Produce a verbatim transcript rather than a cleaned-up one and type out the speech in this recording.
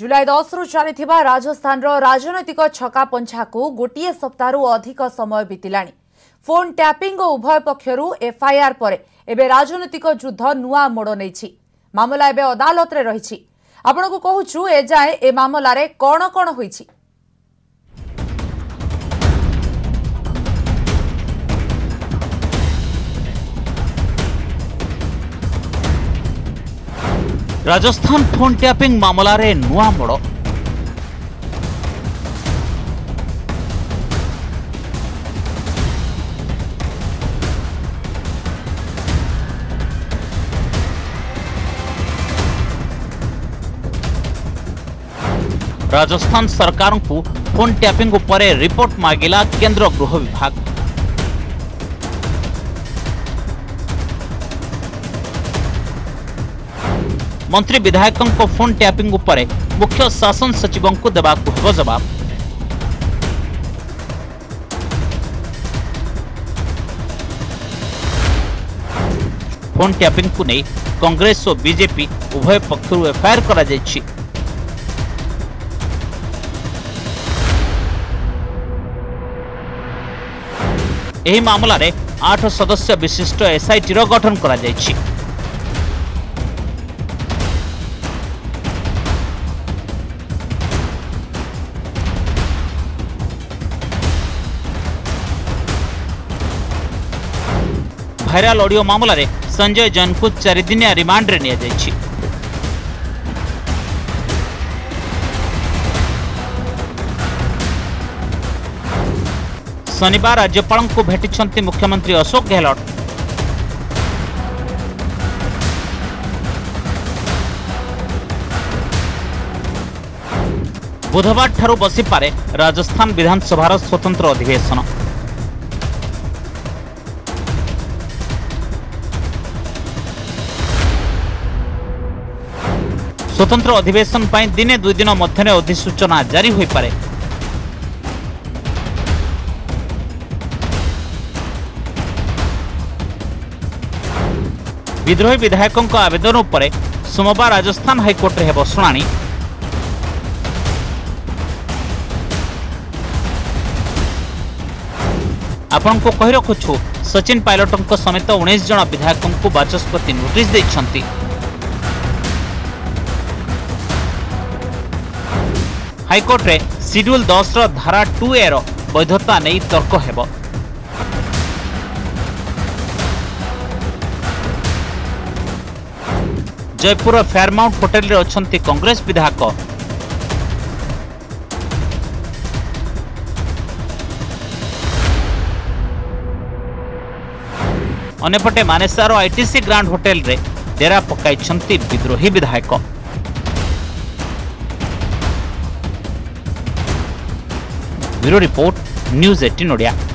जुलाई दस रु चली राजस्थान राजनैतिक छका पंछा को गोटे सप्ताह अधिक समय बीतला। फोन टैपिंग और उभय पक्षर एफआईआर पर एबे राजनैतिक युद्ध नुआ मोड़ नहीं। मामला एबे अदालत रे रही। आपण को कहूँ ए जाए ए मामला रे कौन कौन होई छी। राजस्थान फोन टैपिंग मामला रे नुआ मोड़। राजस्थान सरकार को फोन टैपिंग उपरे रिपोर्ट मांगिला केंद्र गृह विभाग। मंत्री विधायकों को फोन टैपिंग उपरे मुख्य शासन सचिवों को देवाक होबो जवाब। फोन टैपिंग को नहीं कांग्रेस और बीजेपी उभय पक्षर एफआईआर करा जाय छी। एही मामला रे आठ सदस्य विशिष्ट एसआईटी रो गठन करा जाय छी। भाइराल ऑडियो मामला रे संजय जैन को चार दिनिया रिमांड रे निया जाय छी। शनिवार राज्यपाल को भेटिछंती मुख्यमंत्री अशोक गहलोत। बुधवार ठारू बसी पारे राजस्थान विधानसभा स्वतंत्र अधिवेशन। स्वतंत्र अधिवेशन पाई दिने दुई दिन मध्य अधिसूचना जारी होई पारे। विद्रोही विधायकों का आवेदन उपरे सोमवार राजस्थान हाईकोर्ट रे हेबो सुनानी। आपण को कहि रखुछु सचिन पायलटों को समेत उन्नीस जन विधायकों को बाचस्पति नोटिस देइछंती। हाईकोर्ट रे शेड्यूल दस रो धारा टू ए रो वैधता नै तर्क हेबो। जयपुर फेयरमाउंट होटेल रे अछंती कांग्रेस विधायक। अनेपटे मानेसार आईटीसी ग्रांड होटेल रे डेरा पकाई विद्रोही विधायक। ब्यूरो रिपोर्ट न्यूज अठारह ओडिया।